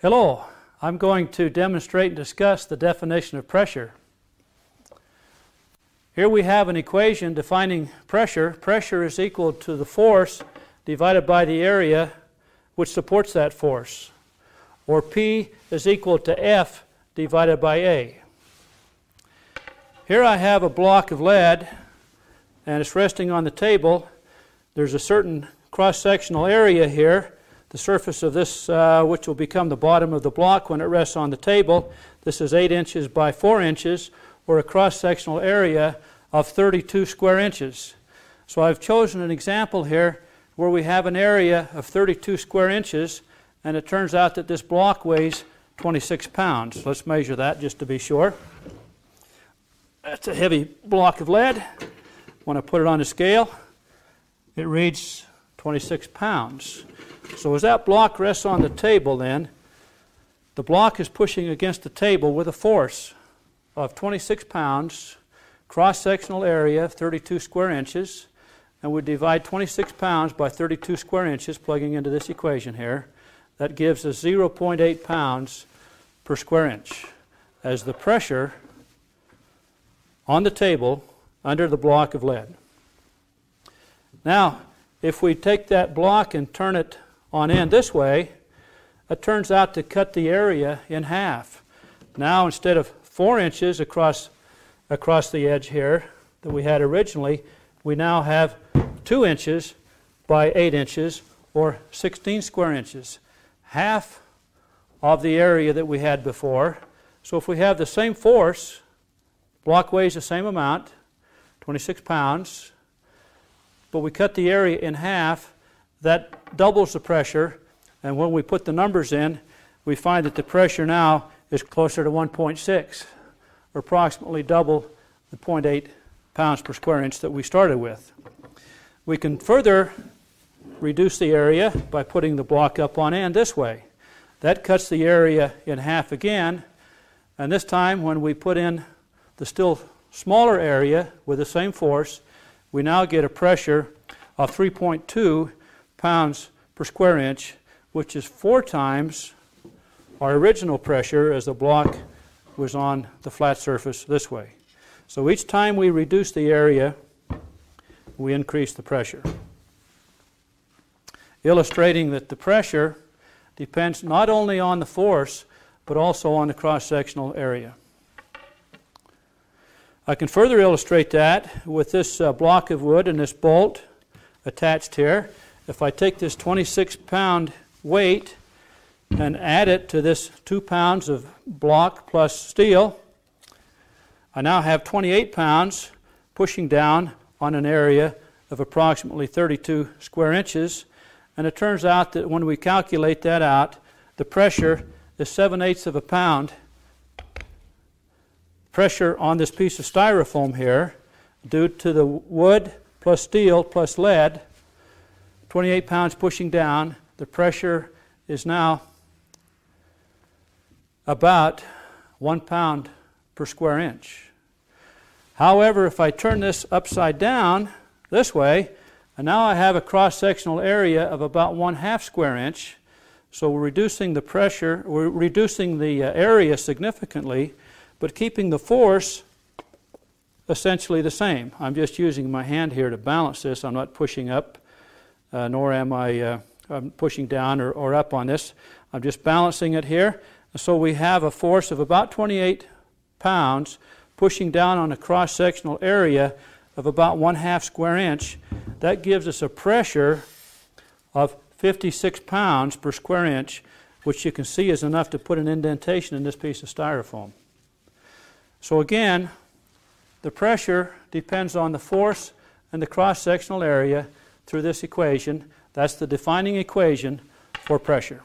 Hello, I'm going to demonstrate and discuss the definition of pressure. Here we have an equation defining pressure. Pressure is equal to the force divided by the area which supports that force, or P is equal to F divided by A. Here I have a block of lead and it's resting on the table. There's a certain cross-sectional area here. The surface of this, which will become the bottom of the block when it rests on the table, this is 8 inches by 4 inches, or a cross-sectional area of 32 square inches. So I've chosen an example here where we have an area of 32 square inches, and it turns out that this block weighs 26 pounds. Let's measure that just to be sure. That's a heavy block of lead. When I put it on the scale, it reads 26 pounds. So as that block rests on the table then, the block is pushing against the table with a force of 26 pounds, cross-sectional area of 32 square inches, and we divide 26 pounds by 32 square inches, plugging into this equation here. That gives us 0.8 pounds per square inch as the pressure on the table under the block of lead. Now, if we take that block and turn it on end this way, it turns out to cut the area in half. Now instead of 4 inches across the edge here that we had originally, we now have 2 inches by 8 inches, or 16 square inches, half of the area that we had before. So if we have the same force, block weighs the same amount, 26 pounds, but we cut the area in half, that doubles the pressure, and when we put the numbers in, we find that the pressure now is closer to 1.6, or approximately double the 0.8 pounds per square inch that we started with. We can further reduce the area by putting the block up on end this way. That cuts the area in half again, and this time when we put in the still smaller area with the same force, we now get a pressure of 3.2 pounds per square inch, which is 4 times our original pressure as the block was on the flat surface this way. So each time we reduce the area, we increase the pressure, illustrating that the pressure depends not only on the force but also on the cross-sectional area. I can further illustrate that with this block of wood and this bolt attached here. If I take this 26-pound weight and add it to this 2 pounds of block plus steel, I now have 28 pounds pushing down on an area of approximately 32 square inches. And it turns out that when we calculate that out, the pressure is 7/8 of a pound. Pressure on this piece of Styrofoam here, due to the wood plus steel plus lead, 28 pounds pushing down, the pressure is now about 1 pound per square inch. However, if I turn this upside down this way, and now I have a cross-sectional area of about 1/2 square inch, so we're reducing the pressure, we're reducing the area significantly, but keeping the force essentially the same. I'm just using my hand here to balance this. I'm not pushing up. Nor am I pushing down or up on this. I'm just balancing it here. So we have a force of about 28 pounds pushing down on a cross-sectional area of about 1/2 square inch. That gives us a pressure of 56 pounds per square inch, which you can see is enough to put an indentation in this piece of Styrofoam. So again, the pressure depends on the force and the cross-sectional area through this equation. That's the defining equation for pressure.